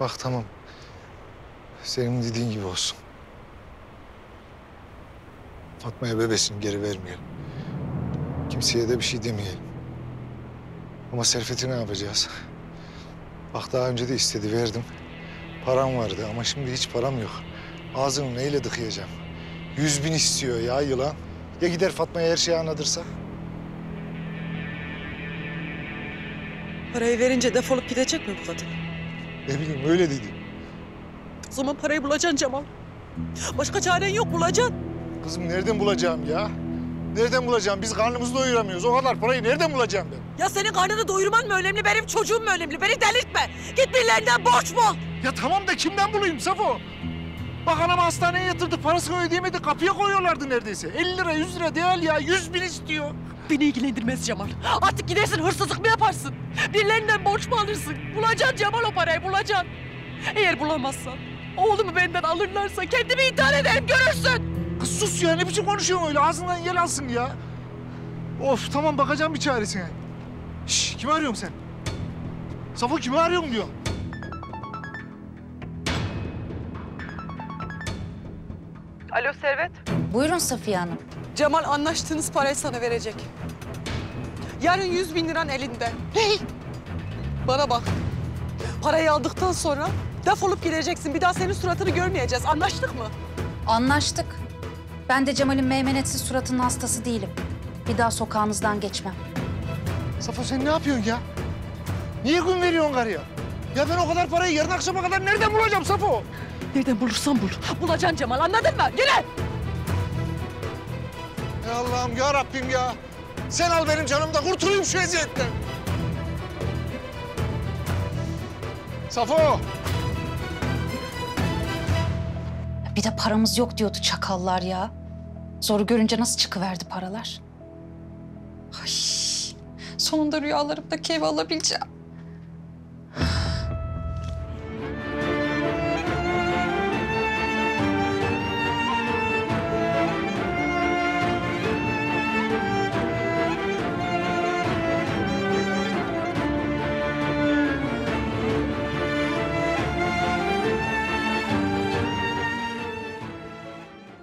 Bak tamam. Senin dediğin gibi olsun. Fatma'ya bebesini geri vermeyelim. Kimseye de bir şey demeyelim. Ama Serfet'i ne yapacağız? Bak daha önce de istedi, verdim. Param vardı ama şimdi hiç param yok. Ağzını neyle dıkayacağım? 100.000 istiyor ya yılan. Ya gider Fatma'ya her şeyi anlatırsa? Parayı verince defolup gidecek mi bu kadın? Ne bileyim, öyle dedi. O zaman parayı bulacaksın Cemal. Başka çaren yok, bulacaksın. Kızım nereden bulacağım ya? Nereden bulacağım? Biz karnımızı doyuramıyoruz. O kadar parayı nereden bulacağım ben? Ya senin karnını doyurman mı önemli, benim çocuğum mu önemli? Beni delirtme. Git birilerinden borç mu? Ya tamam da kimden bulayım Safo? Bak anamı hastaneye yatırdı, parasını ödeyemedi, kapıya koyuyorlardı neredeyse. 50 lira, 100 lira değil ya, 100.000 istiyor. Beni ilgilendirmez Cemal. Artık gidersin, hırsızlık mı yaparsın? Birilerinden borç mu alırsın? Bulacaksın Cemal, o parayı bulacaksın. Eğer bulamazsan, oğlumu benden alırlarsa kendimi intihar ederim, görürsün. Kız sus ya, ne biçim konuşuyorsun öyle? Ağzından yel alsın ya. Of, tamam bakacağım bir çaresine. Şşş, kimi arıyorsun sen? Safo, kimi arıyorsun diyor. Alo Servet. Buyurun Safiye Hanım. Cemal anlaştığınız parayı sana verecek. Yarın 100.000 liran elinde. Hey! Bana bak. Parayı aldıktan sonra defolup gideceksin. Bir daha senin suratını görmeyeceğiz. Anlaştık mı? Anlaştık. Ben de Cemal'in meymenetsiz suratının hastası değilim. Bir daha sokağınızdan geçmem. Safo sen ne yapıyorsun ya? Niye gün veriyorsun karıya? Ya ben o kadar parayı yarın akşama kadar nereden bulacağım Safo? Nereden bulursan bul. Bulacaksın Cemal, anladın mı? Yürü! Ya Allah'ım, ya Rabbim ya. Sen al benim canımı da kurtulayım şu eziyetten. Safo! Bir de paramız yok diyordu çakallar ya. Zoru görünce nasıl çıkıverdi paralar? Ay, sonunda rüyalarımdaki evi alabileceğim.